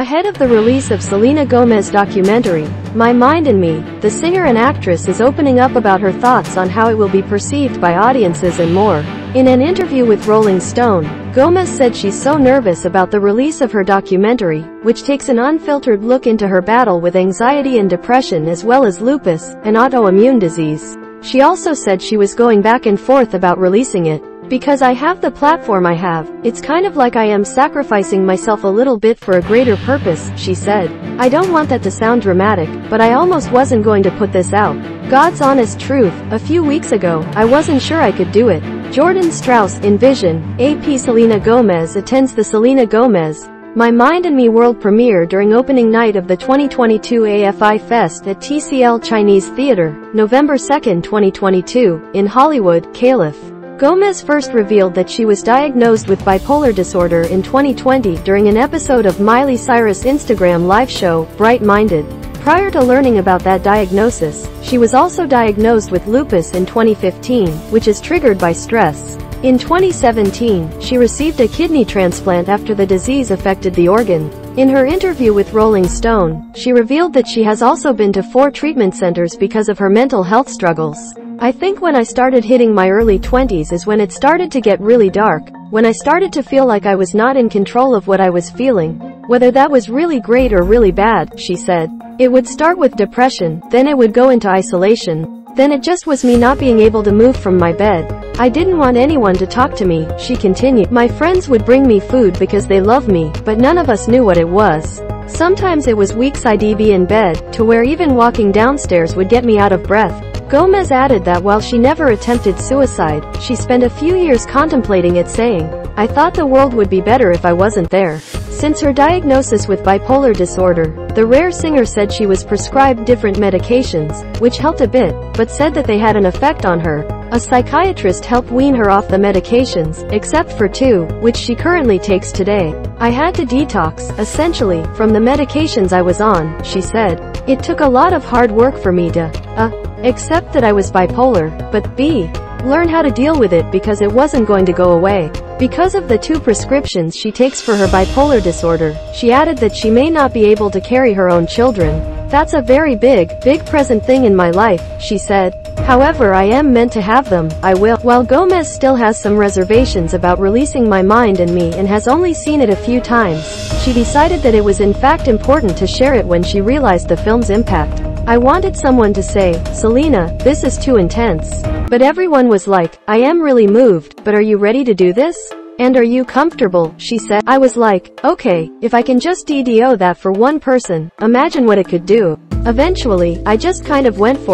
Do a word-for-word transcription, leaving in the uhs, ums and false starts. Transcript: Ahead of the release of Selena Gomez's documentary, My Mind and Me, the singer and actress is opening up about her thoughts on how it will be perceived by audiences and more. In an interview with Rolling Stone, Gomez said she's so nervous about the release of her documentary, which takes an unfiltered look into her battle with anxiety and depression as well as lupus, an autoimmune disease. She also said she was going back and forth about releasing it. Because I have the platform I have, it's kind of like I am sacrificing myself a little bit for a greater purpose, she said. I don't want that to sound dramatic, but I almost wasn't going to put this out. God's honest truth, a few weeks ago, I wasn't sure I could do it. Jordan Strauss, in Vision, A P Selena Gomez attends the Selena Gomez, My Mind and Me world premiere during opening night of the twenty twenty-two A F I Fest at T C L Chinese Theater, November second twenty twenty-two, in Hollywood, Calif. Gomez first revealed that she was diagnosed with bipolar disorder in twenty twenty during an episode of Miley Cyrus' Instagram Live show, Bright Minded. Prior to learning about that diagnosis, she was also diagnosed with lupus in twenty fifteen, which is triggered by stress. In twenty seventeen, she received a kidney transplant after the disease affected the organ. In her interview with Rolling Stone, she revealed that she has also been to four treatment centers because of her mental health struggles. I think when I started hitting my early twenties is when it started to get really dark, when I started to feel like I was not in control of what I was feeling, whether that was really great or really bad, she said. It would start with depression, then it would go into isolation, then it just was me not being able to move from my bed. I didn't want anyone to talk to me, she continued. My friends would bring me food because they love me, but none of us knew what it was. Sometimes it was weeks I'd be in bed, to where even walking downstairs would get me out of breath. Gomez added that while she never attempted suicide, she spent a few years contemplating it, saying, I thought the world would be better if I wasn't there. Since her diagnosis with bipolar disorder, the Rare singer said she was prescribed different medications, which helped a bit, but said that they had an effect on her. A psychiatrist helped wean her off the medications, except for two, which she currently takes today. I had to detox, essentially, from the medications I was on, she said. It took a lot of hard work for me to, uh, accept that I was bipolar, but b, learn how to deal with it because it wasn't going to go away. Because of the two prescriptions she takes for her bipolar disorder, she added that she may not be able to carry her own children. That's a very big, big present thing in my life, she said. However, I am meant to have them, I will. While Gomez still has some reservations about releasing My Mind and Me and has only seen it a few times, she decided that it was in fact important to share it when she realized the film's impact. I wanted someone to say, Selena, this is too intense. But everyone was like, I am really moved, but are you ready to do this? And are you comfortable, she said. I was like, okay, if I can just D D O that for one person, imagine what it could do. Eventually, I just kind of went for it.